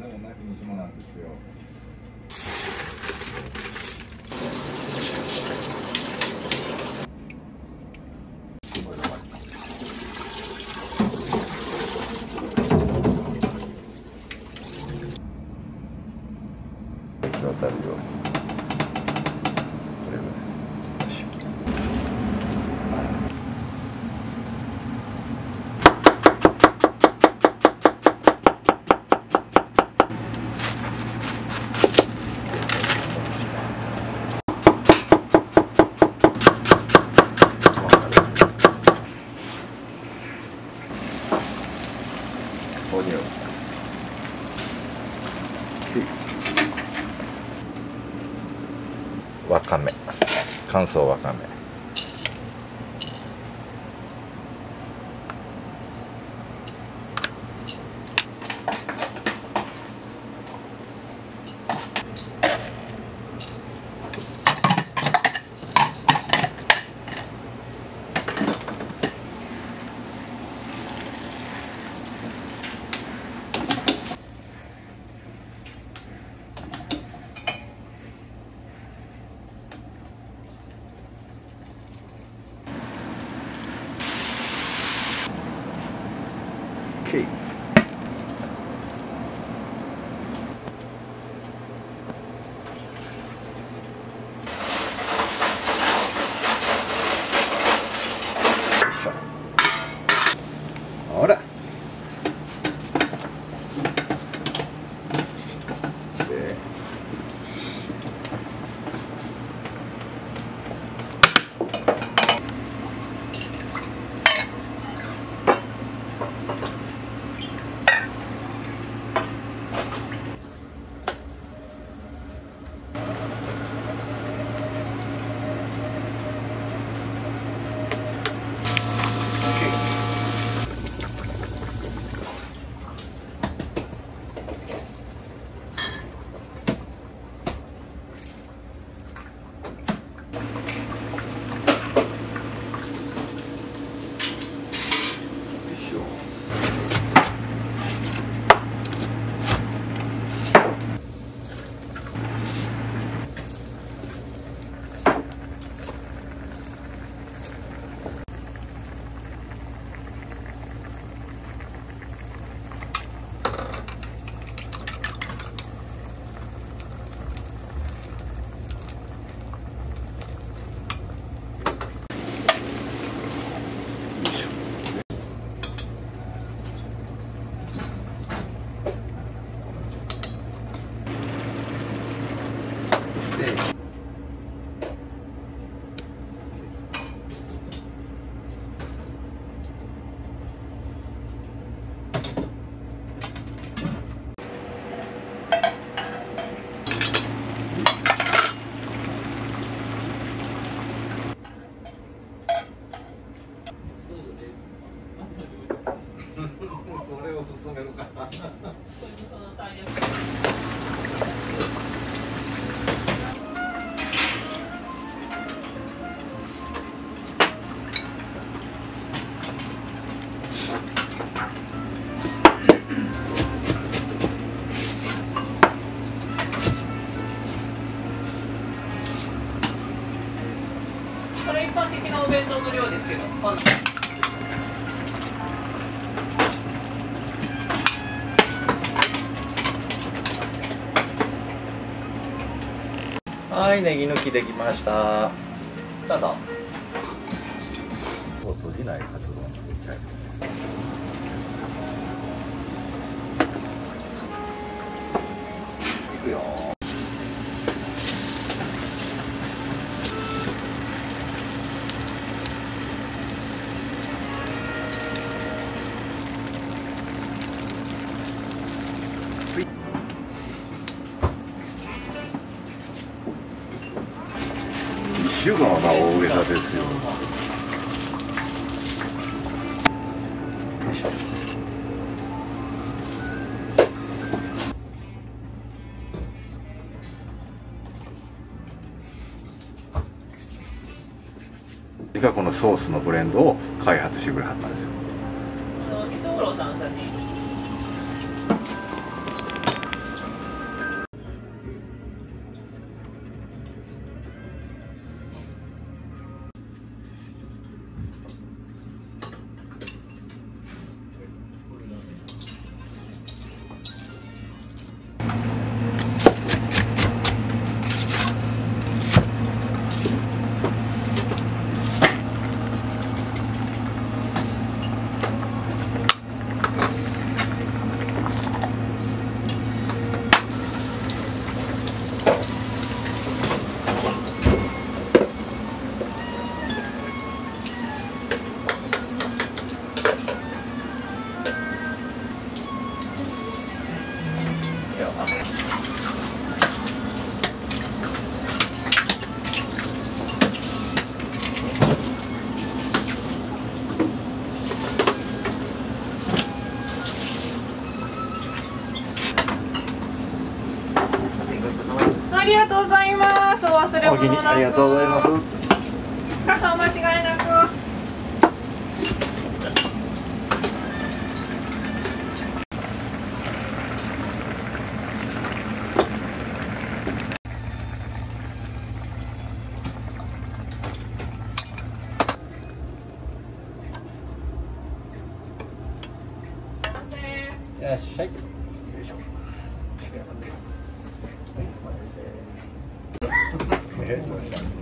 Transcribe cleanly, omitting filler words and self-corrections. のでもなきにしもなんですよ。渡るよ。オニオン、わかめ、乾燥わかめ、ほら、これを進めるかな。それ一般的なお弁当の量ですけど、今度。はい、ネギ抜きできました。どうぞ。閉じないカツ丼できちゃいます。いくよ。1週間は大げさですよ。実はこのソースのブレンドを開発してくれはったんですよ。よ。ありがとうございます。お忘れ物なく。ありがとうございます。傘お間違いなく。いらっしゃい。よいしょ。はい、お待たせ。